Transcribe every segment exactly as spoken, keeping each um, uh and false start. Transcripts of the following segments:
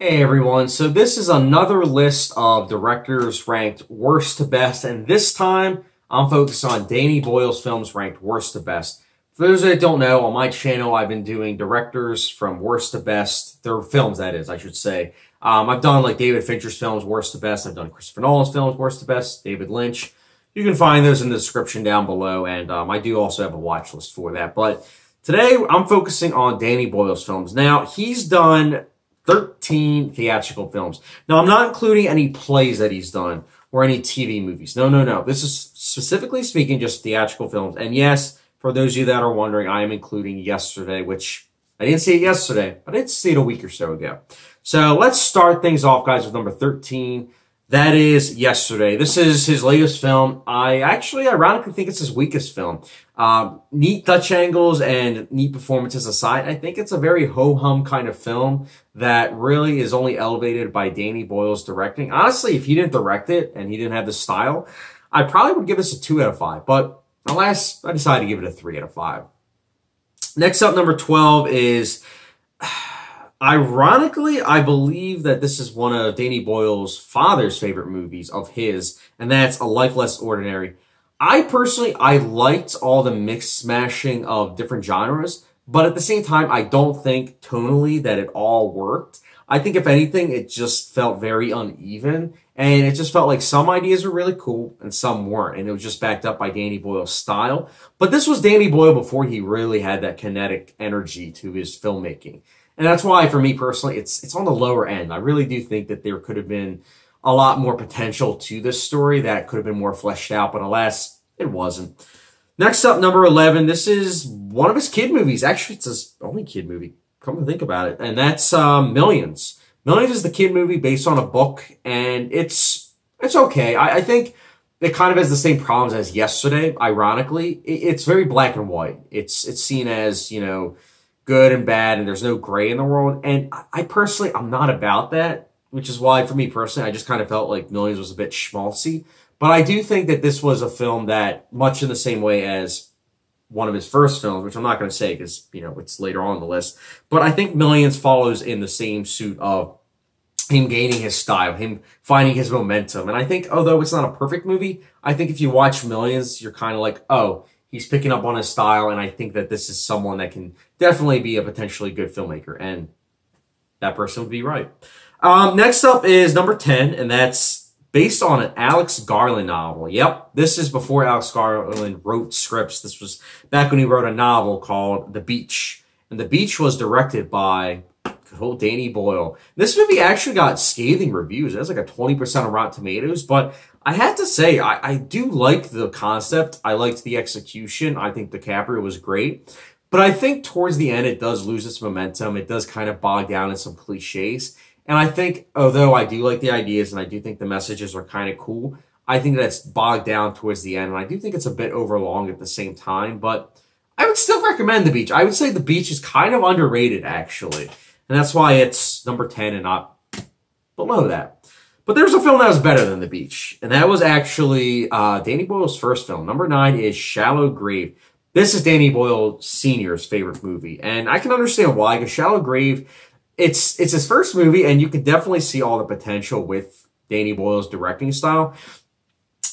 Hey everyone, so this is another list of directors ranked worst to best, and this time I'm focused on Danny Boyle's films ranked worst to best. For those that don't know, on my channel I've been doing directors from worst to best, their films that is, I should say. Um, I've done like David Fincher's films worst to best, I've done Christopher Nolan's films worst to best, David Lynch. You can find those in the description down below, and um, I do also have a watch list for that. But today I'm focusing on Danny Boyle's films. Now, he's done thirteen theatrical films. Now, I'm not including any plays that he's done or any T V movies. No, no, no. This is specifically speaking just theatrical films. And yes, for those of you that are wondering, I am including Yesterday, which I didn't see it yesterday, but I did see it a week or so ago. So let's start things off, guys, with number thirteen. That is Yesterday. This is his latest film. I actually ironically think it's his weakest film. Um, neat Dutch angles and neat performances aside, I think it's a very ho-hum kind of film that really is only elevated by Danny Boyle's directing. Honestly, if he didn't direct it and he didn't have the style, I probably would give this a two out of five. But alas, I decided to give it a three out of five. Next up, number twelve is... Ironically, I believe that this is one of Danny Boyle's father's favorite movies of his, and that's A Life Less Ordinary. I personally, I liked all the mix smashing of different genres, but at the same time, I don't think tonally that it all worked. I think if anything, it just felt very uneven, and it just felt like some ideas were really cool and some weren't, and it was just backed up by Danny Boyle's style. But this was Danny Boyle before he really had that kinetic energy to his filmmaking. And that's why, for me personally, it's it's on the lower end. I really do think that there could have been a lot more potential to this story that could have been more fleshed out, but alas, it wasn't. Next up, number eleven. This is one of his kid movies. Actually, it's his only kid movie. Come to think about it. And that's um, Millions. Millions is the kid movie based on a book, and it's it's okay. I, I think it kind of has the same problems as Yesterday, ironically. It, it's very black and white. It's it's seen as, you know... good and bad, and there's no gray in the world. And I personally, I'm not about that, which is why for me personally, I just kind of felt like Millions was a bit schmaltzy. But I do think that this was a film that, much in the same way as one of his first films, which I'm not going to say because, you know, it's later on the list, but I think Millions follows in the same suit of him gaining his style, him finding his momentum. And I think, although it's not a perfect movie, I think if you watch Millions, you're kind of like, oh, he's picking up on his style, and I think that this is someone that can definitely be a potentially good filmmaker, and that person would be right. Um, next up is number ten, and that's based on an Alex Garland novel. Yep, this is before Alex Garland wrote scripts. This was back when he wrote a novel called The Beach, and The Beach was directed by good old Danny Boyle. This movie actually got scathing reviews. It was like a twenty percent on Rotten Tomatoes, but I have to say, I, I do like the concept. I liked the execution. I think DiCaprio was great. But I think towards the end, it does lose its momentum. It does kind of bog down in some cliches. And I think, although I do like the ideas and I do think the messages are kind of cool, I think that's bogged down towards the end. And I do think it's a bit overlong at the same time. But I would still recommend The Beach. I would say The Beach is kind of underrated, actually. And that's why it's number ten and not below that. But there's a film that was better than The Beach. And that was actually uh, Danny Boyle's first film. Number nine is Shallow Grave. This is Danny Boyle Senior's favorite movie. And I can understand why, because Shallow Grave, it's, it's his first movie, and you can definitely see all the potential with Danny Boyle's directing style.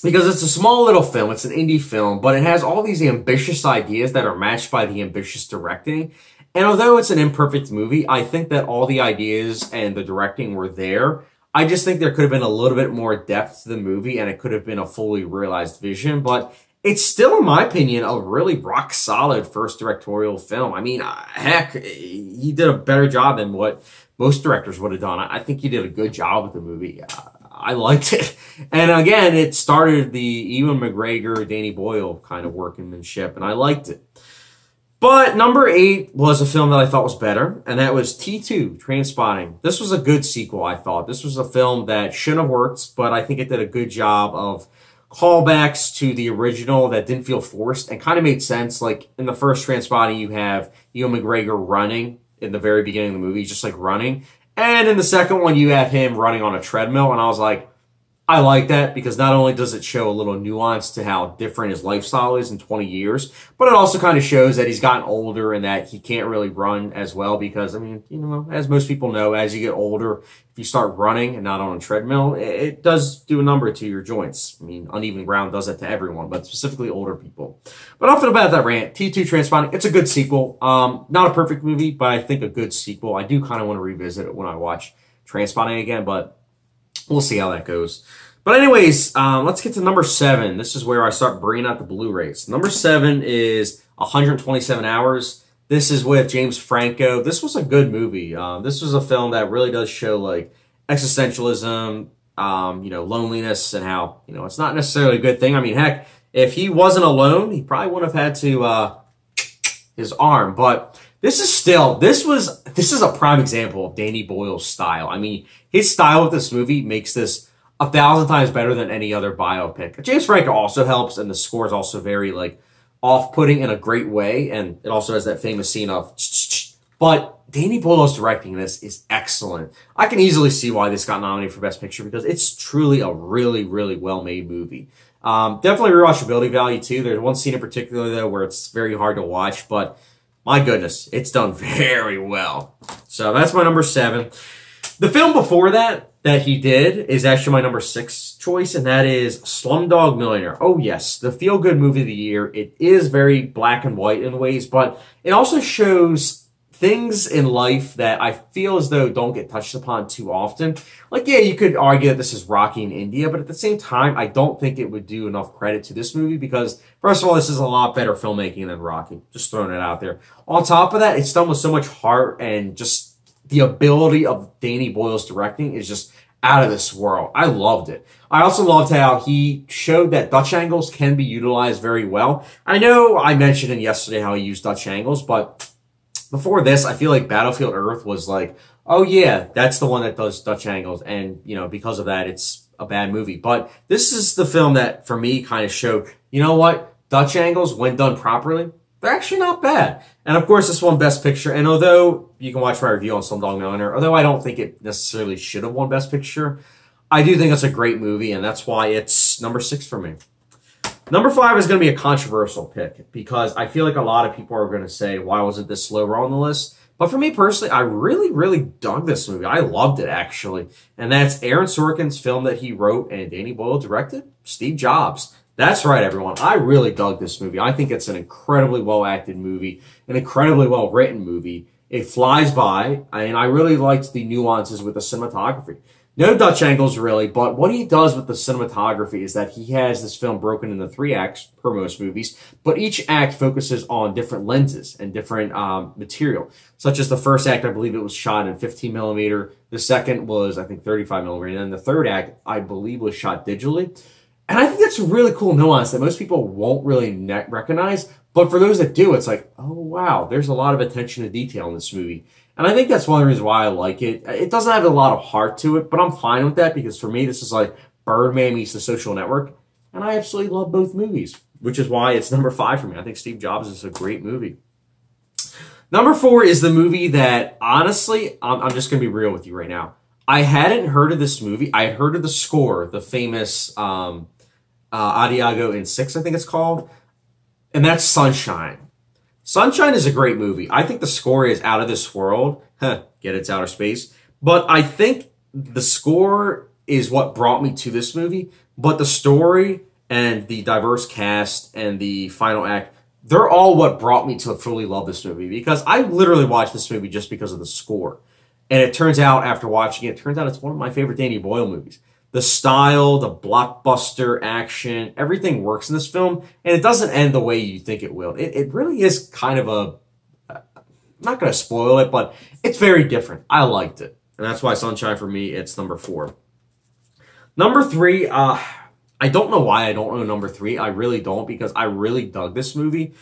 Because it's a small little film, it's an indie film, but it has all these ambitious ideas that are matched by the ambitious directing. And although it's an imperfect movie, I think that all the ideas and the directing were there. I just think there could have been a little bit more depth to the movie, and it could have been a fully realized vision. But it's still, in my opinion, a really rock-solid first directorial film. I mean, heck, he did a better job than what most directors would have done. I think he did a good job with the movie. I liked it. And again, it started the Ewan McGregor, Danny Boyle kind of workmanship, and I liked it. But number eight was a film that I thought was better, and that was T two, Trainspotting. This was a good sequel, I thought. This was a film that shouldn't have worked, but I think it did a good job of callbacks to the original that didn't feel forced and kind of made sense. Like, in the first Trainspotting, you have Ewan McGregor running in the very beginning of the movie, just like running. And in the second one, you have him running on a treadmill, and I was like, I like that because not only does it show a little nuance to how different his lifestyle is in twenty years, but it also kind of shows that he's gotten older and that he can't really run as well because, I mean, you know, as most people know, as you get older, if you start running and not on a treadmill, it does do a number to your joints. I mean, uneven ground does that to everyone, but specifically older people. But off to the bat of that rant, T two Trainspotting, it's a good sequel. Um, not a perfect movie, but I think a good sequel. I do kind of want to revisit it when I watch Trainspotting again, but we'll see how that goes. But anyways, um, let's get to number seven. This is where I start bringing out the Blu-rays. Number seven is one twenty-seven hours. This is with James Franco. This was a good movie. Um, this was a film that really does show like existentialism, um, you know, loneliness, and how, you know, it's not necessarily a good thing. I mean, heck, if he wasn't alone, he probably wouldn't have had to uh, his arm. But this is still, this was, this is a prime example of Danny Boyle's style. I mean, his style with this movie makes this a thousand times better than any other biopic. James Franco also helps, and the score is also very, like, off-putting in a great way, and it also has that famous scene of ch-ch-ch. But Danny Boyle's directing this is excellent. I can easily see why this got nominated for Best Picture because it's truly a really, really well-made movie. Um, definitely rewatchability value, too. There's one scene in particular, though, where it's very hard to watch, but my goodness, it's done very well. So that's my number seven. The film before that that he did is actually my number six choice, and that is Slumdog Millionaire. Oh, yes, the feel-good movie of the year. It is very black and white in ways, but it also shows things in life that I feel as though don't get touched upon too often. Like, yeah, you could argue that this is Rocky in India, but at the same time, I don't think it would do enough credit to this movie because, first of all, this is a lot better filmmaking than Rocky. Just throwing it out there. On top of that, it's done with so much heart, and just the ability of Danny Boyle's directing is just out of this world. I loved it. I also loved how he showed that Dutch angles can be utilized very well. I know I mentioned in yesterday how he used Dutch angles, but before this, I feel like Battlefield Earth was like, oh yeah, that's the one that does Dutch angles. And, you know, because of that, it's a bad movie. But this is the film that, for me, kind of showed, you know what? Dutch angles, when done properly, they're actually not bad. And of course, this won Best Picture. And although you can watch my review on Slumdog Millionaire, although I don't think it necessarily should have won Best Picture, I do think it's a great movie, and that's why it's number six for me. Number five is going to be a controversial pick because I feel like a lot of people are going to say, why wasn't this lower on the list? But for me personally, I really, really dug this movie. I loved it, actually. And that's Aaron Sorkin's film that he wrote and Danny Boyle directed, Steve Jobs. That's right, everyone. I really dug this movie. I think it's an incredibly well-acted movie, an incredibly well-written movie. It flies by, and I really liked the nuances with the cinematography. No Dutch angles, really, but what he does with the cinematography is that he has this film broken into three acts, per most movies, but each act focuses on different lenses and different um, material, such as the first act, I believe it was shot in fifteen millimeter, the second was, I think, thirty-five millimeter, and then the third act, I believe, was shot digitally. And I think that's a really cool nuance that most people won't really recognize. But for those that do, it's like, oh, wow, there's a lot of attention to detail in this movie. And I think that's one of the reasons why I like it. It doesn't have a lot of heart to it, but I'm fine with that because for me, this is like Birdman meets The Social Network. And I absolutely love both movies, which is why it's number five for me. I think Steve Jobs is a great movie. Number four is the movie that, honestly, I'm, I'm just going to be real with you right now. I hadn't heard of this movie. I had heard of the score, the famous um, Uh, Adiago in Six, I think it's called. And that's Sunshine. Sunshine is a great movie. I think the score is out of this world. Huh, get it's outer space. But I think the score is what brought me to this movie. But the story and the diverse cast and the final act, they're all what brought me to fully love this movie. Because I literally watched this movie just because of the score. And it turns out, after watching it, it turns out it's one of my favorite Danny Boyle movies. The style, the blockbuster action, everything works in this film, and it doesn't end the way you think it will. It, it really is kind of a, I'm not going to spoil it, but it's very different. I liked it, and that's why Sunshine, for me, it's number four. Number three, uh, I don't know why I don't know number three. I really don't, because I really dug this movie,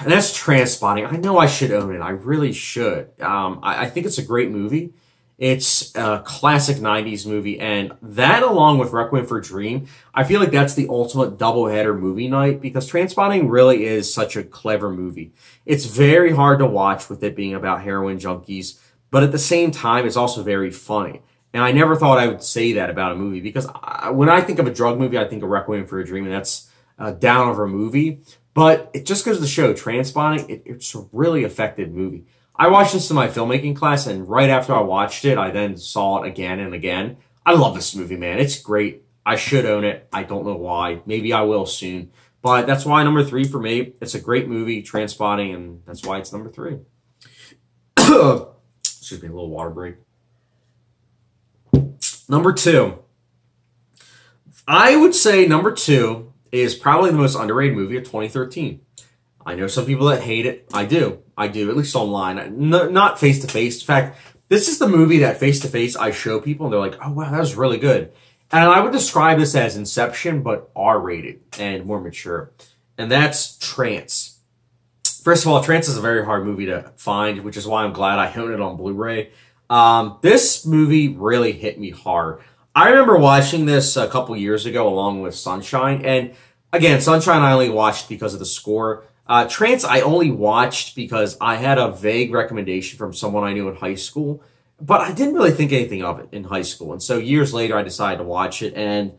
and that's Trainspotting. I know I should own it. I really should. Um, I, I think it's a great movie. It's a classic nineties movie, and that, along with Requiem for a Dream, I feel like that's the ultimate doubleheader movie night because Trainspotting really is such a clever movie. It's very hard to watch with it being about heroin junkies, but at the same time, it's also very funny. And I never thought I would say that about a movie, because I, when I think of a drug movie, I think of Requiem for a Dream, and that's a downer movie. But it just goes to the show, Trainspotting, it, it's a really effective movie. I watched this in my filmmaking class, and right after I watched it, I then saw it again and again. I love this movie, man. It's great. I should own it. I don't know why. Maybe I will soon. But that's why number three for me. It's a great movie, Trainspotting, and that's why it's number three. Excuse me, a little water break. Number two. I would say number two is probably the most underrated movie of twenty thirteen. I know some people that hate it. I do. I do, at least online. No, not face-to-face. In fact, this is the movie that face-to-face I show people, and they're like, oh, wow, that was really good. And I would describe this as Inception, but R-rated and more mature. And that's Trance. First of all, Trance is a very hard movie to find, which is why I'm glad I own it on Blu-ray. Um, this movie really hit me hard. I remember watching this a couple years ago along with Sunshine. And again, Sunshine I only watched because of the score. Uh, Trance I only watched because I had a vague recommendation from someone I knew in high school, but I didn't really think anything of it in high school. And so years later, I decided to watch it. And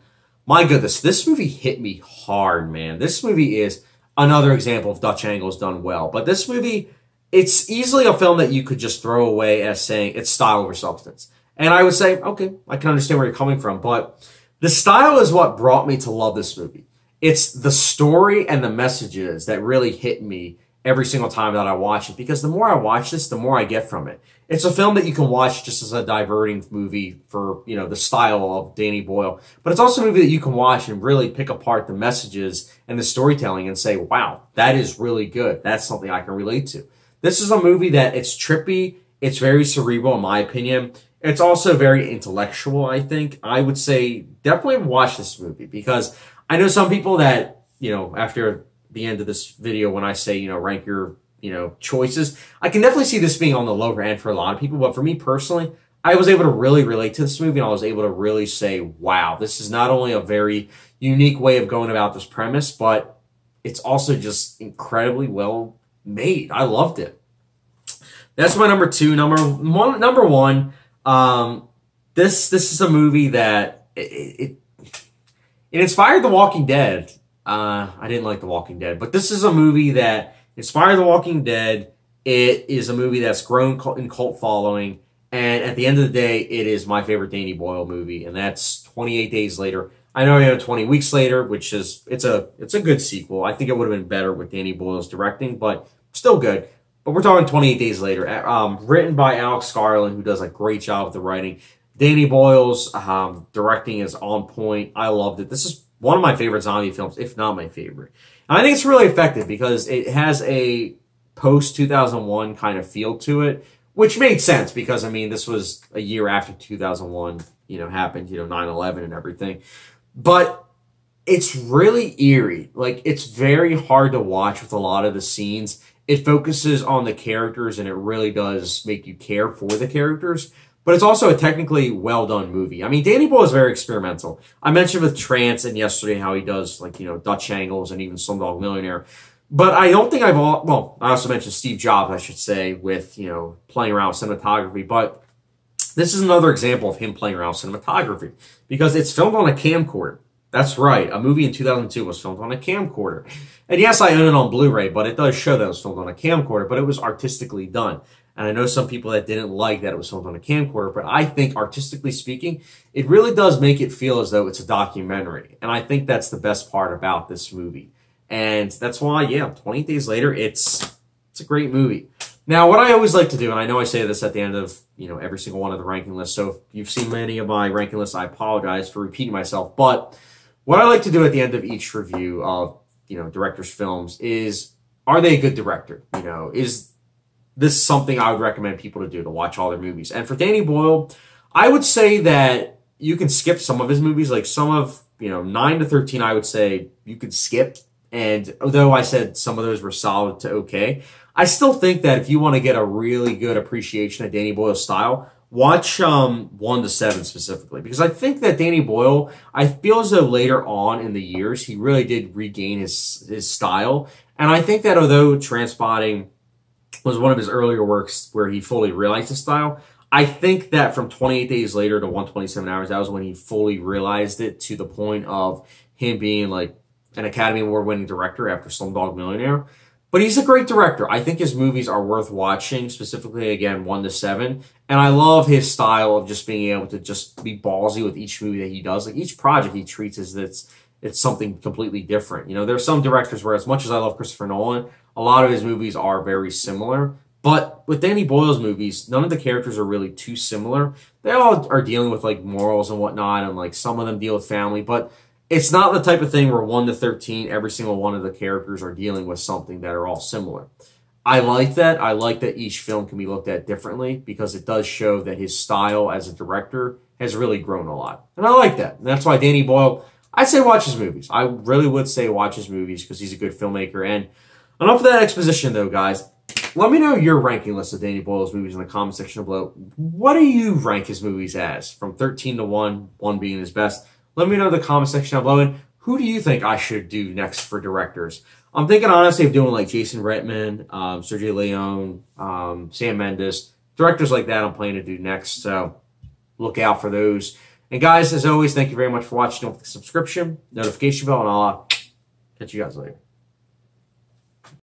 my goodness, this movie hit me hard, man. This movie is another example of Dutch angles done well. But this movie, it's easily a film that you could just throw away as saying it's style over substance. And I would say, okay, I can understand where you're coming from. But the style is what brought me to love this movie. It's the story and the messages that really hit me every single time that I watch it, because the more I watch this, the more I get from it. It's a film that you can watch just as a diverting movie for, you know, the style of Danny Boyle, but it's also a movie that you can watch and really pick apart the messages and the storytelling and say, wow, that is really good. That's something I can relate to. This is a movie that it's trippy. It's very cerebral, in my opinion. It's also very intellectual, I think. I would say definitely watch this movie, because I know some people that, you know, after the end of this video, when I say, you know, rank your, you know, choices, I can definitely see this being on the lower end for a lot of people. But for me personally, I was able to really relate to this movie, and I was able to really say, wow, this is not only a very unique way of going about this premise, but it's also just incredibly well made. I loved it. That's my number two. Number one, number one, um, this, this is a movie that it, it, it inspired The Walking Dead. Uh, I didn't like The Walking Dead, but this is a movie that inspired The Walking Dead. It is a movie that's grown in cult following, and at the end of the day, it is my favorite Danny Boyle movie, and that's twenty-eight days later. I know we have twenty weeks later, which is, it's a, it's a good sequel. I think it would have been better with Danny Boyle's directing, but still good. But we're talking twenty-eight days later, um, written by Alex Garland, who does a great job with the writing. Danny Boyle's, um, directing is on point. I loved it. This is one of my favorite zombie films, if not my favorite. And I think it's really effective because it has a post two thousand one kind of feel to it, which made sense because, I mean, this was a year after two thousand one, you know, happened, you know, nine eleven and everything. But it's really eerie. Like, it's very hard to watch with a lot of the scenes. It focuses on the characters, and it really does make you care for the characters. But it's also a technically well-done movie. I mean, Danny Boyle is very experimental. I mentioned with Trance and Yesterday how he does, like, you know, Dutch angles and even Slumdog Millionaire. But I don't think I've all... Well, I also mentioned Steve Jobs, I should say, with, you know, playing around with cinematography. But this is another example of him playing around with cinematography, because it's filmed on a camcorder. That's right. A movie in two thousand two was filmed on a camcorder. And yes, I own it on Blu-ray, but it does show that it was filmed on a camcorder, but it was artistically done. And I know some people that didn't like that it was filmed on a camcorder, but I think artistically speaking, it really does make it feel as though it's a documentary. And I think that's the best part about this movie. And that's why, yeah, twenty-eight days later, it's it's a great movie. Now, what I always like to do, and I know I say this at the end of, you know, every single one of the ranking lists, so if you've seen many of my ranking lists, I apologize for repeating myself. But what I like to do at the end of each review of, you know, directors' films is, are they a good director? You know, is... this is something I would recommend people to do, to watch all their movies. And for Danny Boyle, I would say that you can skip some of his movies. Like some of, you know, nine to thirteen, I would say you could skip. And although I said some of those were solid to okay, I still think that if you want to get a really good appreciation of Danny Boyle's style, watch um, one to seven specifically. Because I think that Danny Boyle, I feel as though later on in the years, he really did regain his, his style. And I think that although Trainspotting was one of his earlier works where he fully realized his style, I think that from twenty-eight days later to one twenty-seven hours, that was when he fully realized it, to the point of him being like an Academy Award-winning director after Slumdog Millionaire. But he's a great director. I think his movies are worth watching, specifically, again, one to seven. And I love his style of just being able to just be ballsy with each movie that he does. Like, each project he treats as it's, it's something completely different. You know, there are some directors where, as much as I love Christopher Nolan, a lot of his movies are very similar. But with Danny Boyle's movies, none of the characters are really too similar. They all are dealing with, like, morals and whatnot, and, like, some of them deal with family. But it's not the type of thing where one to thirteen, every single one of the characters are dealing with something that are all similar. I like that. I like that each film can be looked at differently, because it does show that his style as a director has really grown a lot. And I like that. And that's why Danny Boyle, I'd say watch his movies. I really would say watch his movies, because he's a good filmmaker. And enough of that exposition, though, guys. Let me know your ranking list of Danny Boyle's movies in the comment section below. What do you rank his movies as? From thirteen to one, one being his best. Let me know in the comment section down below, and who do you think I should do next for directors? I'm thinking, honestly, of doing like Jason Reitman, um, Sergio Leone, um, Sam Mendes. Directors like that I'm planning to do next, so look out for those. And guys, as always, thank you very much for watching. Don't forget the subscription, notification bell, and I'll catch you guys later.